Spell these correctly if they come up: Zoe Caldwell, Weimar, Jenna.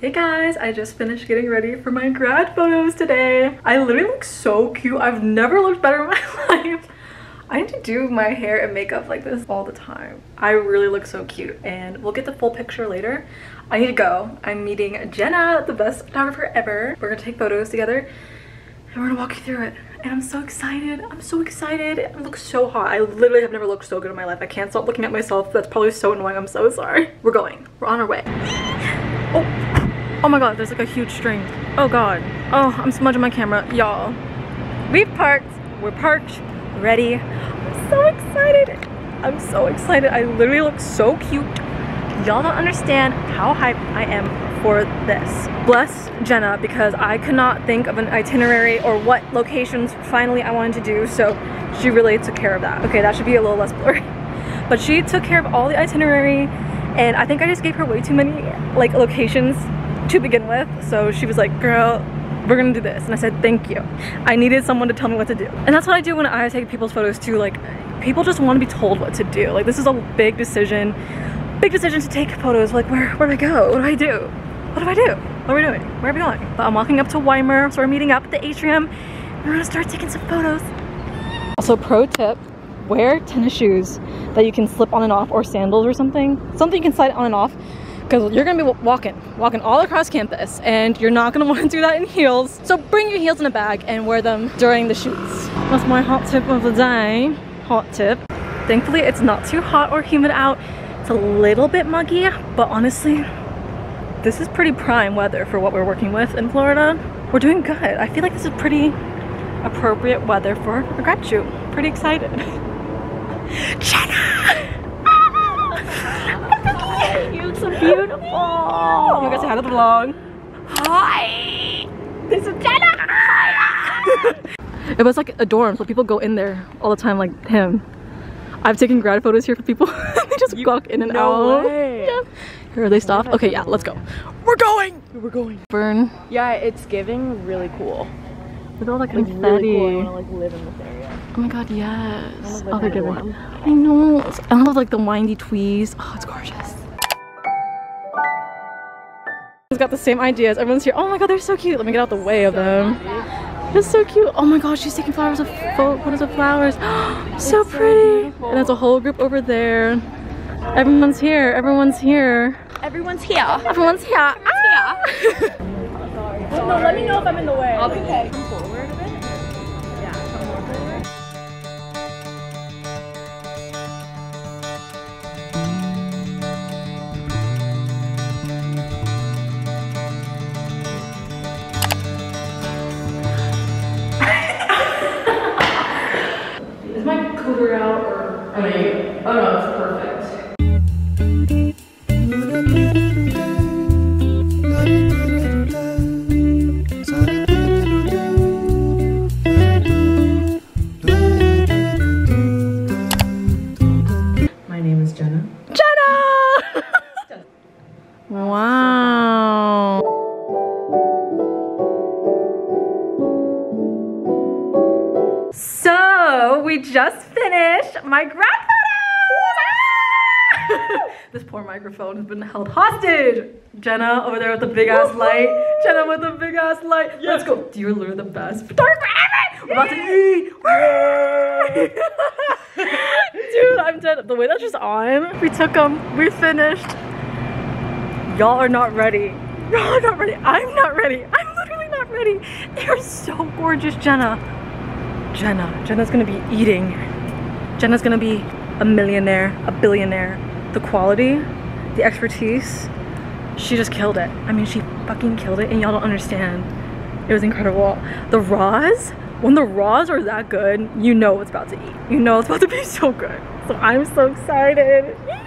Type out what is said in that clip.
Hey guys, I just finished getting ready for my grad photos today. I literally look so cute. I've never looked better in my life. I need to do my hair and makeup like this all the time. I really look so cute and we'll get the full picture later. I need to go. I'm meeting Jenna, the best photographer ever. We're gonna take photos together and we're gonna walk you through it. And I'm so excited. I'm so excited. I look so hot. I literally have never looked so good in my life. I can't stop looking at myself. That's probably so annoying. I'm so sorry. We're going. We're on our way. Oh. Oh my god, there's like a huge string. Oh god. Oh, I'm smudging my camera. Y'all, we've parked. We're parked. Ready. I'm so excited. I'm so excited. I literally look so cute. Y'all don't understand how hyped I am for this. Bless Jenna, because I could not think of an itinerary or what locations finally I wanted to do, so she really took care of that. Okay, that should be a little less blurry. But she took care of all the itinerary, and I think I just gave her way too many like locations to begin with, so she was like, girl, we're gonna do this, and I said thank you. I needed someone to tell me what to do, and that's what I do when I take people's photos too. Like, people just want to be told what to do. Like, this is a big decision to take photos. Like, where do I go? What do I do? What do I do? What are we doing? Where are we going? But I'm walking up to Weimar, so we're meeting up at the atrium and we're gonna start taking some photos. Also, pro tip: wear tennis shoes that you can slip on and off, or sandals or something you can slide on and off, because you're gonna be walking all across campus, and you're not gonna want to do that in heels. So bring your heels in a bag and wear them during the shoots. That's my hot tip of the day. Hot tip. Thankfully, it's not too hot or humid out. It's a little bit muggy, but honestly, this is pretty prime weather for what we're working with in Florida. We're doing good. I feel like this is pretty appropriate weather for a grad shoot. Pretty excited. Jenna! You're so beautiful. You guys say hi to the vlog. Hi. This is Jenna. It was like a dorm, so people go in there all the time, like him. I've taken grad photos here for people. They just walk in and out. Yeah. Here, are they stopped? Okay, yeah, let's go. We're going. We're going. Burn. Yeah, it's giving really cool. With all that confetti. Really cool. I wanna like live in this area. Oh my god, yes. Oh, they're good one. I know. I love like the windy tweeze. Oh, it's gorgeous. Got the same ideas. Everyone's here. Oh my god, they're so cute. Let me get out the way of them. They're so cute. Oh my god, she's taking flowers. What is the flowers? So pretty. So, and there's a whole group over there. Everyone's here. Everyone's here. Everyone's here. Everyone's here. Ah! No, let me know if I'm in the way. I'll be okay. Come forward a bit. Yeah, come forward. Out or I mean, oh no, it's perfect. My name is Jenna. Jenna! Wow. So we just finished my grad photos! This poor microphone has been held hostage! Jenna over there with the big ass light. Jenna with the big ass light. Yes. Let's go. You're literally the best photographer ever! We're about to eat! Dude, I'm dead. The way that's just on. We took them. We finished. Y'all are not ready. Y'all are not ready. I'm not ready. I'm literally not ready. They are so gorgeous, Jenna. Jenna's gonna be eating. Jenna's gonna be a millionaire, a billionaire. The quality, the expertise, she just killed it. I mean, she fucking killed it, and y'all don't understand. It was incredible. The raws, when the raws are that good, you know it's about to eat. You know it's about to be so good. So I'm so excited.